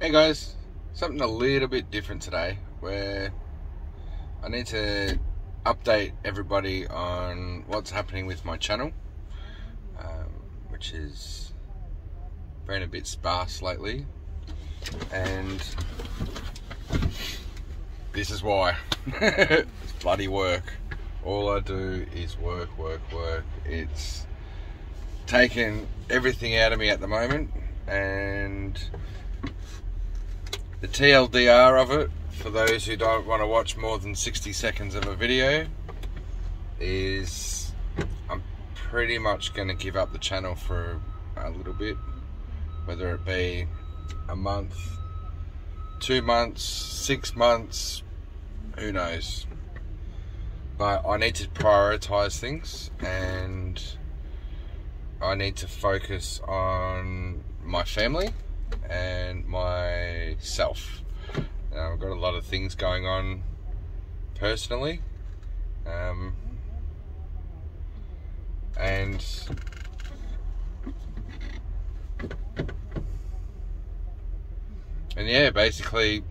Hey guys, something a little bit different today where I need to update everybody on what's happening with my channel, which has been a bit sparse lately, and this is why. It's bloody work. All I do is work. It's taken everything out of me at the moment, and the TLDR of it, for those who don't want to watch more than 60 seconds of a video, is I'm pretty much going to give up the channel for a little bit, whether it be a month, 2 months, 6 months, who knows. But I need to prioritize things, and I need to focus on my family and myself. Now, I've got a lot of things going on personally, and yeah, basically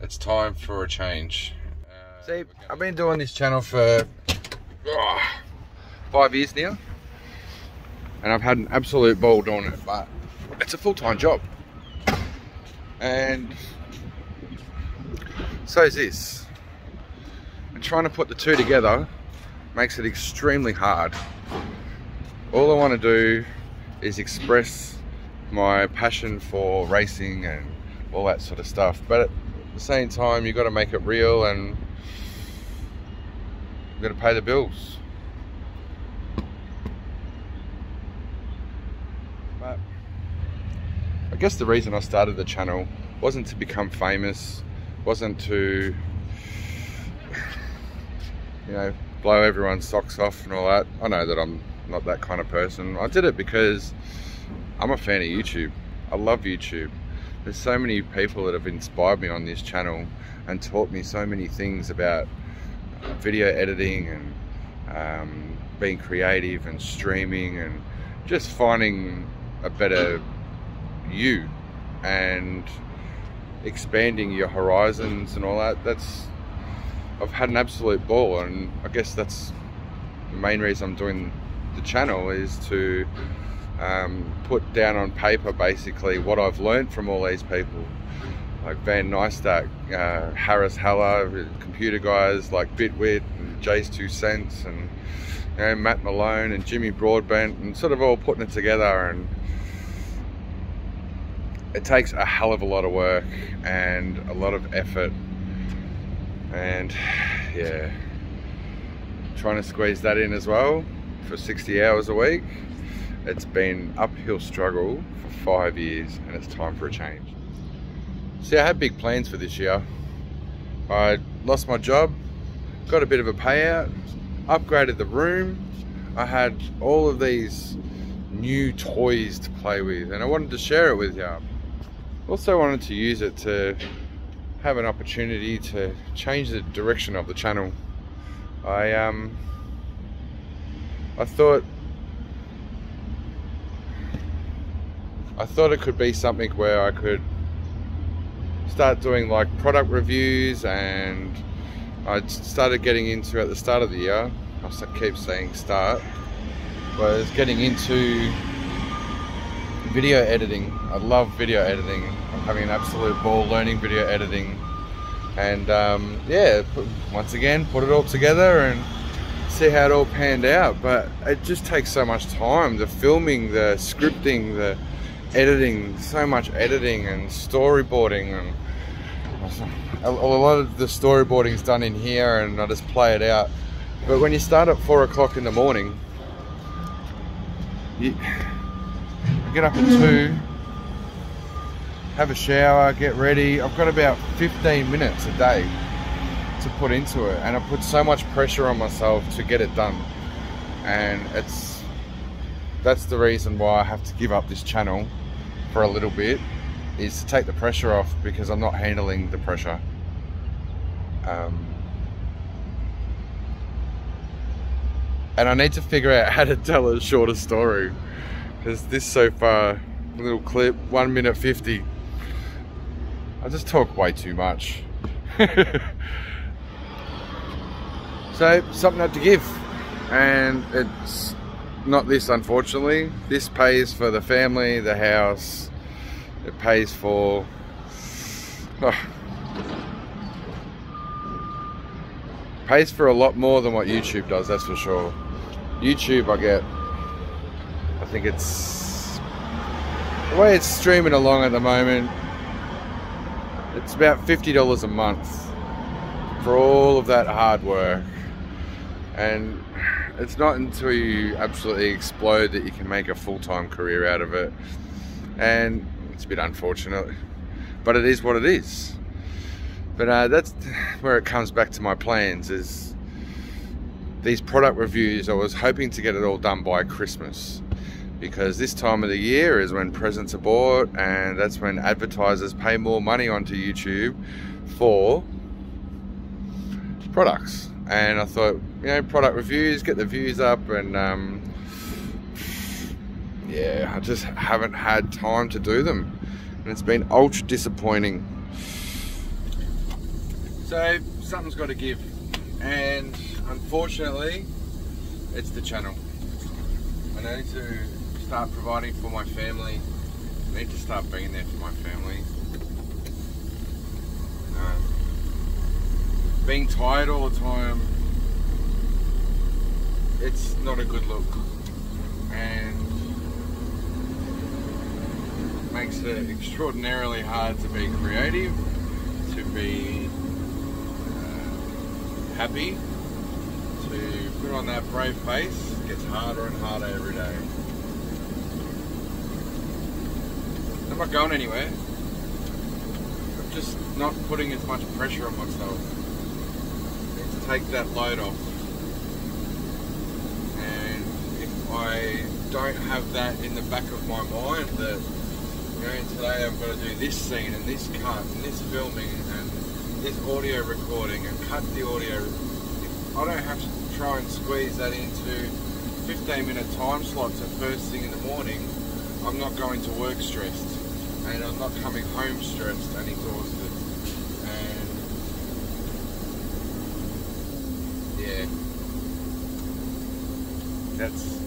it's time for a change. See, I've been doing this channel for 5 years now, and I've had an absolute ball doing it, but it's a full-time job, and so is this, and trying to put the two together makes it extremely hard. All I want to do is express my passion for racing and all that sort of stuff, but at the same time you've got to make it real, and you've got to pay the bills. But I guess the reason I started the channel wasn't to become famous, wasn't to, you know, blow everyone's socks off and all that. I know that I'm not that kind of person. I did it because I'm a fan of YouTube. I love YouTube. There's so many people that have inspired me on this channel and taught me so many things about video editing and being creative and streaming and just finding a better you and expanding your horizons and all that. That's, I've had an absolute ball, and I guess that's the main reason I'm doing the channel, is to put down on paper basically what I've learned from all these people like Van Neistak, Harris Heller, computer guys like Bitwit and Jay's 2 Cents, and you know, Matt Malone and Jimmy Broadbent, and sort of all putting it together. And it takes a hell of a lot of work and a lot of effort, and yeah, trying to squeeze that in as well for 60 hours a week. It's been an uphill struggle for 5 years, and it's time for a change. See, I had big plans for this year. I lost my job, got a bit of a payout, upgraded the room. I had all of these new toys to play with, and I wanted to share it with you. Also wanted to use it to have an opportunity to change the direction of the channel. I thought it could be something where I could start doing like product reviews, and I started getting into, at the start of the year, I keep saying start, was getting into video editing. I love video editing. I'm having an absolute ball learning video editing, and yeah, once again, put it all together and see how it all panned out. But it just takes so much time, the filming, the scripting, the editing, so much editing and storyboarding, and a lot of the storyboarding is done in here, and I just play it out. But when you start at 4 o'clock in the morning, I get up at 2, have a shower, get ready. I've got about 15 minutes a day to put into it, and I put so much pressure on myself to get it done, and that's the reason why I have to give up this channel for a little bit, is to take the pressure off, because I'm not handling the pressure. and I need to figure out how to tell a shorter story, because this so far, little clip, 1:50. I just talk way too much. So, something I had to give, and it's not this, unfortunately. This pays for the family, the house, it pays for... pays for a lot more than what YouTube does, that's for sure. YouTube I get, I think it's, the way it's streaming along at the moment, it's about $50 a month for all of that hard work. And it's not until you absolutely explode that you can make a full-time career out of it. And it's a bit unfortunate, but it is what it is. But that's where it comes back to my plans, is these product reviews. I was hoping to get it all done by Christmas, because this time of the year is when presents are bought, and that's when advertisers pay more money onto YouTube for products. And I thought, you know, product reviews, get the views up, and yeah, I just haven't had time to do them, and it's been ultra disappointing. So, something's got to give, and unfortunately, it's the channel. I need to start providing for my family. I need to start being there for my family. Being tired all the time, it's not a good look, and makes it extraordinarily hard to be creative, to be happy, to put on that brave face. It gets harder and harder every day. I'm not going anywhere. I'm just not putting as much pressure on myself. I need to take that load off. And if I don't have that in the back of my mind, that, you know, today I've got to do this scene and this cut and this filming and this audio recording and cut the audio. I don't have to try and squeeze that into 15-minute time slots at first thing in the morning. I'm not going to work stressed, and I'm not coming home stressed and exhausted. And yeah, that's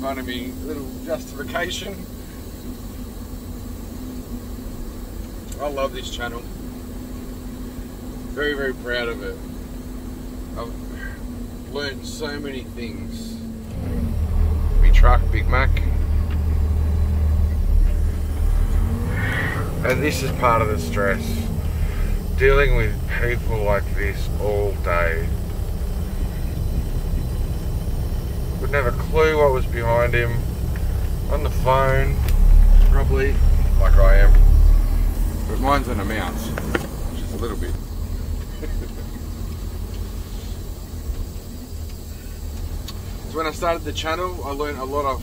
kind of my little justification. I love this channel. Very, very proud of it. I've learned so many things. Me truck, Big Mac. And this is part of the stress. Dealing with people like this all day. Wouldn't have a clue what was behind him. On the phone, probably, like I am. But mine's an amount, which is a little bit. So when I started the channel, I learned a lot of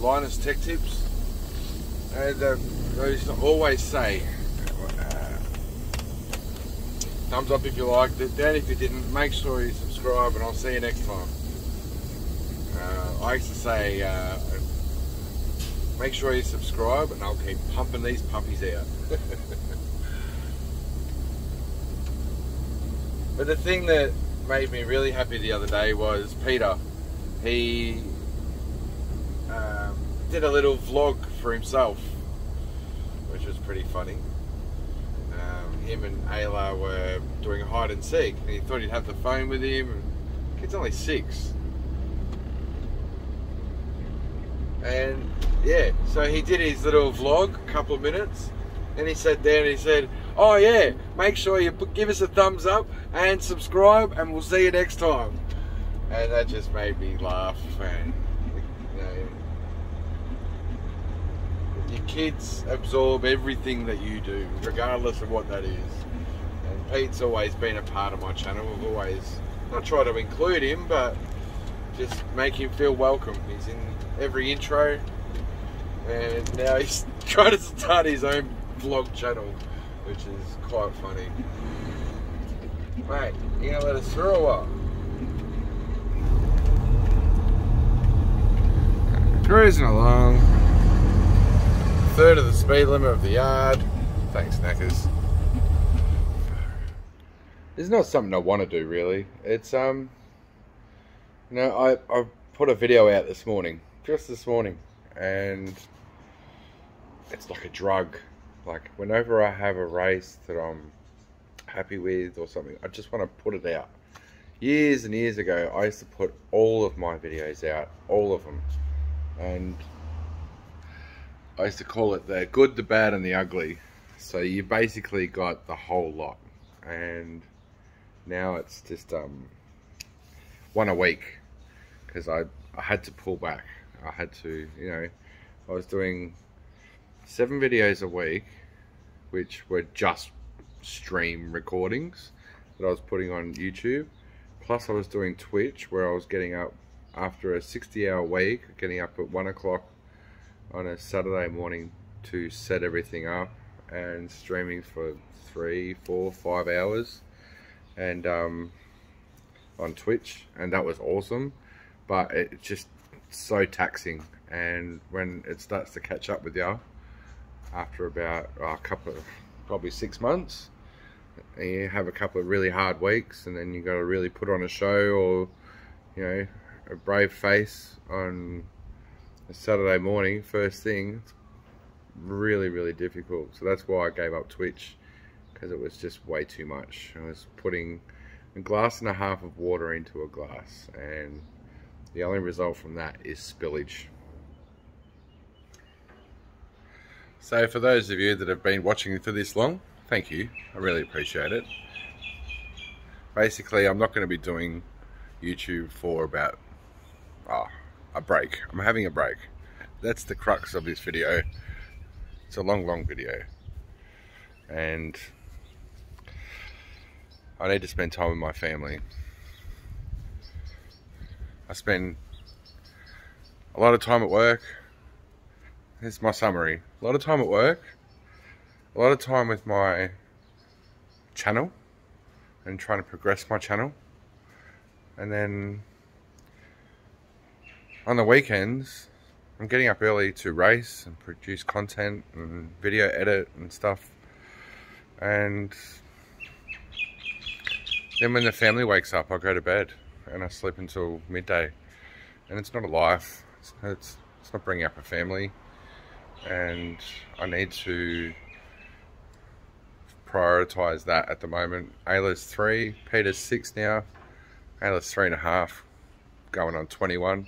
Linus tech tips, and I used to always say, thumbs up if you liked it, down if you didn't, make sure you subscribe, and I'll see you next time. I used to say, make sure you subscribe, and I'll keep pumping these puppies out. But the thing that made me really happy the other day was Peter. He did a little vlog for himself, which was pretty funny. Him and Ayla were doing a hide and seek, and he thought he'd have the phone with him. The kid's only 6. And yeah, so he did his little vlog, a couple of minutes, and he sat there and he said, "Oh yeah, make sure you give us a thumbs up and subscribe, and we'll see you next time." And that just made me laugh. And, you know, your kids absorb everything that you do, regardless of what that is. And Pete's always been a part of my channel. I've always not tried to include him, but just make him feel welcome. He's in every intro, and now he's trying to start his own vlog channel, which is quite funny. Mate, you gonna let us through or what? Cruising along. Third of the speed limit of the yard. Thanks, knackers. It's not something I want to do, really. It's, you know, I put a video out this morning, just this morning, and it's like a drug. Like, whenever I have a race that I'm happy with or something, I just want to put it out. Years and years ago, I used to put all of my videos out, all of them, and I used to call it the good, the bad, and the ugly. So you basically got the whole lot. And now it's just one a week, because I had to pull back. I had to, you know, I was doing 7 videos a week, which were just stream recordings that I was putting on YouTube. Plus I was doing Twitch, where I was getting up after a 60-hour week, getting up at 1 o'clock on a Saturday morning to set everything up, and streaming for 3, 4, 5 hours, and on Twitch, and that was awesome. But it's just so taxing, and when it starts to catch up with you after about a couple of, probably 6 months, and you have a couple of really hard weeks, and then you got to really put on a show, or, you know, a brave face on a Saturday morning first thing. It's really, really difficult. So that's why I gave up Twitch, because it was just way too much. I was putting a glass and a half of water into a glass, and the only result from that is spillage. So for those of you that have been watching for this long, thank you, I really appreciate it. Basically, I'm not going to be doing YouTube for about a break. I'm having a break. That's the crux of this video. It's a long video, and I need to spend time with my family. I spend a lot of time at work. Here's my summary. A lot of time at work, a lot of time with my channel and trying to progress my channel, and then on the weekends I'm getting up early to race and produce content and video edit and stuff. And then when the family wakes up, I go to bed and I sleep until midday. And it's not a life. It's not bringing up a family. And I need to prioritize that at the moment. Ayla's 3, Peter's 6 now. Ayla's 3 and a half, going on 21.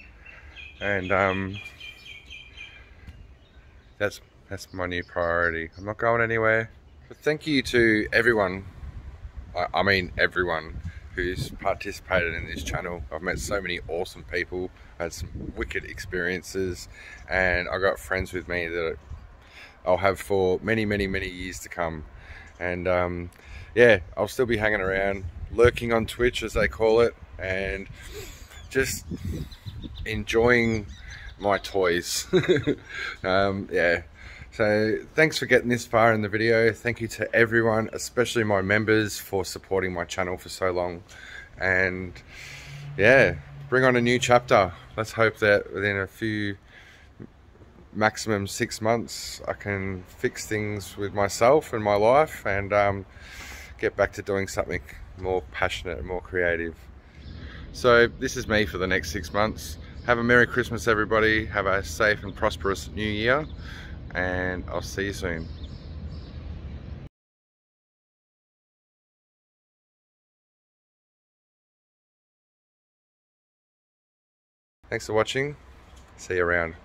And that's my new priority. I'm not going anywhere. But thank you to everyone, I mean everyone, who's participated in this channel. I've met so many awesome people, had some wicked experiences, and I got friends with me that I'll have for many, many, many years to come. And yeah, I'll still be hanging around, lurking on Twitch as they call it, and just enjoying my toys. Yeah, so thanks for getting this far in the video. Thank you to everyone, especially my members, for supporting my channel for so long. And yeah, bring on a new chapter. Let's hope that within a few, maximum 6 months, I can fix things with myself and my life, and get back to doing something more passionate and more creative. So this is me for the next 6 months. Have a Merry Christmas, everybody. Have a safe and prosperous New Year, and I'll see you soon. Thanks for watching. See you around.